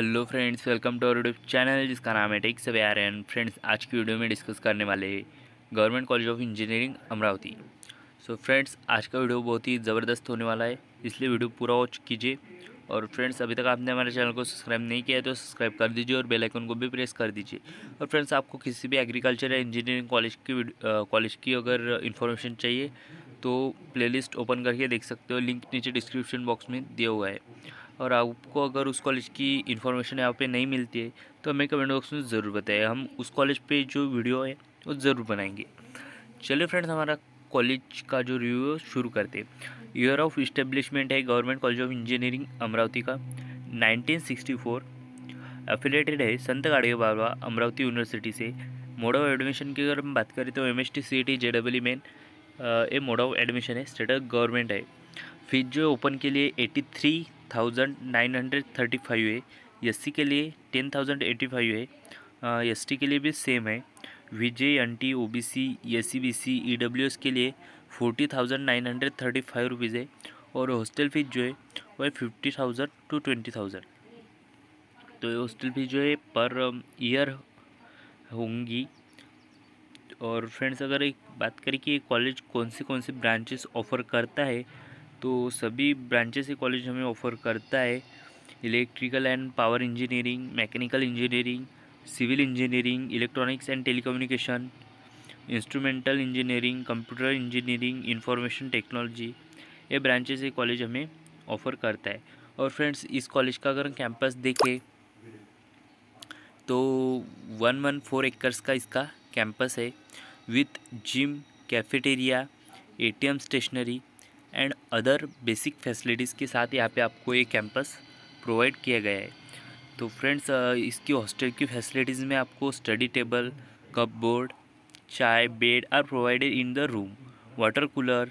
Hello friends, welcome to our YouTube channel जिसका नाम है टेक सवे आर एन। फ्रेंड्स, आज की वीडियो में डिस्कस करने वाले government college of engineering Amravati. So friends, आज का वीडियो बहुत ही ज़बरदस्त होने वाला है, इसलिए वीडियो पूरा वॉच कीजिए। और फ्रेंड्स, अभी तक आपने हमारे चैनल को सब्सक्राइब नहीं किया है तो सब्सक्राइब कर दीजिए और बेल आइकन को भी प्रेस कर दीजिए। और फ्रेंड्स, आपको किसी भी एग्रीकल्चर या इंजीनियरिंग कॉलेज की अगर इन्फॉर्मेशन चाहिए तो प्लेलिस्ट ओपन करके देख सकते हो, लिंक नीचे डिस्क्रिप्शन बॉक्स में दिया हुआ है। और आपको अगर उस कॉलेज की इन्फॉर्मेशन यहाँ पे नहीं मिलती है तो हमें कमेंट बॉक्स में ज़रूर बताएं, हम उस कॉलेज पे जो वीडियो है वो ज़रूर बनाएंगे। चलिए फ्रेंड्स, हमारा कॉलेज का जो रिव्यू शुरू करते हैं। ईयर ऑफ इस्टेब्लिशमेंट है government college of engineering Amravati का 1964। एफिलेटेड है संत गाडगे बाबा अमरावती यूनिवर्सिटी से। मोड ऑफ एडमिशन की अगर हम बात करें तो MST CET JEE मेन ये मोड ऑफ एडमिशन है। स्टेटस गवर्नमेंट है। फीस जो ओपन के लिए 83,935 है, SC के लिए 10,085 है, ST के लिए भी सेम है। VJ NT OBC SC BC EWS के लिए 40,935 रुपीज़ है। और हॉस्टल फीस जो है वह 50,000 to 20,000, तो ये हॉस्टल फीस जो है पर ईयर होंगी। और फ्रेंड्स, अगर एक बात करें कि कॉलेज कौन से ब्रांचेस ऑफ़र करता है तो सभी ब्रांचेस ये कॉलेज हमें ऑफ़र करता है। Electrical and power engineering, mechanical engineering, civil engineering, electronics and telecommunication, instrumental engineering, computer engineering, information technology, ये ब्रांचेस ये कॉलेज हमें ऑफ़र करता है। और फ्रेंड्स, इस कॉलेज का अगर कैंपस देखें तो 114 एकर्स का इसका कैंपस है with gym, cafeteria, ATM, stationery and other basic facilities के साथ यहाँ पे आपको ये कैंपस प्रोवाइड किया गया है। तो फ्रेंड्स, इसकी हॉस्टल की फैसिलिटीज़ में आपको study table, cupboard, chair, bed are provided in the room. Water cooler,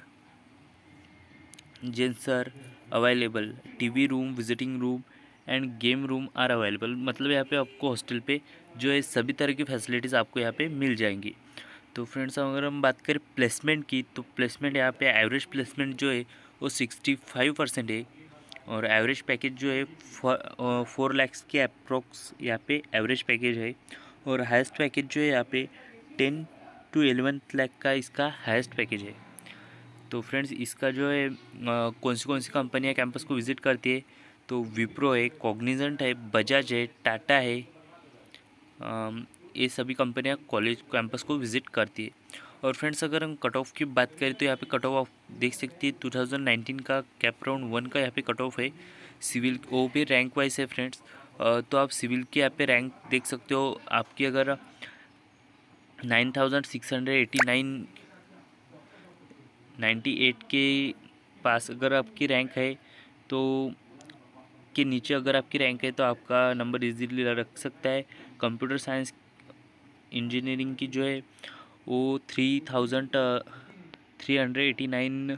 Zensar available. TV room, visiting room and game room are available. मतलब यहाँ पे आपको हॉस्टल पे जो है सभी तरह की फैसिलिटीज़ आपको यहाँ पे मिल जाएंगी। तो फ्रेंड्स, अगर हम बात करें प्लेसमेंट की तो प्लेसमेंट यहाँ पे एवरेज प्लेसमेंट जो है वो 65% है। और एवरेज पैकेज जो है 4 लाख के अप्रॉक्स यहाँ पे एवरेज पैकेज है। और हाईएस्ट पैकेज जो है यहाँ पे 10 to 11 लाख का इसका हाईएस्ट पैकेज है। तो फ्रेंड्स, इसका जो है कौन सी कंपनियाँ कैंपस को विज़िट करती है तो विप्रो है, कॉग्निजेंट है, बजाज है, टाटा है, ये सभी कंपनियां कॉलेज कैंपस को विज़िट करती है। और फ्रेंड्स, अगर हम कट ऑफ की बात करें तो यहाँ पे कट ऑफ आप देख सकती है 2019 का कैप राउंड 1 का यहाँ पे कट ऑफ है। सिविल वो भी रैंक वाइज है फ्रेंड्स, तो आप सिविल के यहाँ पे रैंक देख सकते हो। आपकी अगर 9,698 के पास अगर आपकी रैंक है तो के नीचे अगर आपकी रैंक है तो आपका नंबर इजीली रख सकता है। कंप्यूटर साइंस इंजीनियरिंग की जो है वो 3,389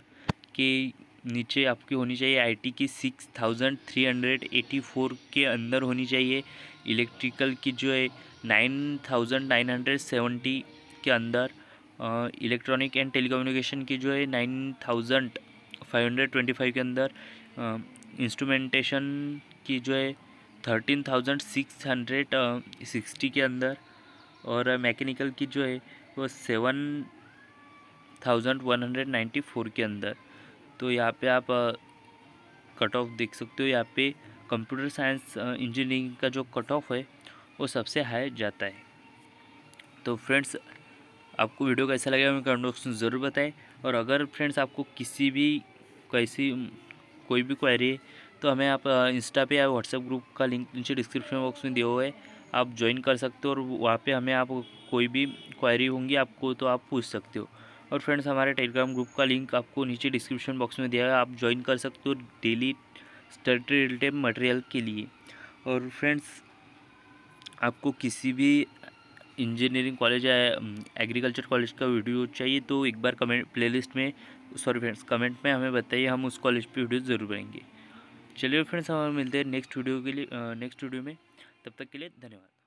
के नीचे आपकी होनी चाहिए। IT की 6,384 के अंदर होनी चाहिए। इलेक्ट्रिकल की जो है 9,970 के अंदर। इलेक्ट्रॉनिक एंड टेलीकम्युनिकेशन की जो है 9,525 के अंदर। इंस्ट्रूमेंटेशन की जो है 13,660 के अंदर। और मैकेनिकल की जो है वो 7,194 के अंदर। तो यहाँ पे आप कट ऑफ देख सकते हो। यहाँ पे कंप्यूटर साइंस इंजीनियरिंग का जो कट ऑफ है वो सबसे हाई जाता है। तो फ्रेंड्स, आपको वीडियो कैसा लगेगा हमें कमेंट बॉक्स में ज़रूर बताएं। और अगर फ्रेंड्स आपको कोई भी क्वेरी तो हमें आप इंस्टा पे या व्हाट्सएप ग्रुप का लिंक नीचे डिस्क्रिप्शन बॉक्स में दिया हुआ है, आप ज्वाइन कर सकते हो। और वहाँ पे हमें आप कोई भी क्वेरी होंगी आपको तो आप पूछ सकते हो। और फ्रेंड्स, हमारे टेलीग्राम ग्रुप का लिंक आपको नीचे डिस्क्रिप्शन बॉक्स में दिया है, आप ज्वाइन कर सकते हो डेली स्टडी रिलेटेड मटेरियल के लिए। और फ्रेंड्स, आपको किसी भी इंजीनियरिंग कॉलेज या एग्रीकल्चर कॉलेज का वीडियो चाहिए तो एक बार कमेंट में हमें बताइए, हम उस कॉलेज पे वीडियो ज़रूर बनाएंगे। चलिए फ्रेंड्स, हम मिलते हैं नेक्स्ट वीडियो में। तब तक के लिए धन्यवाद।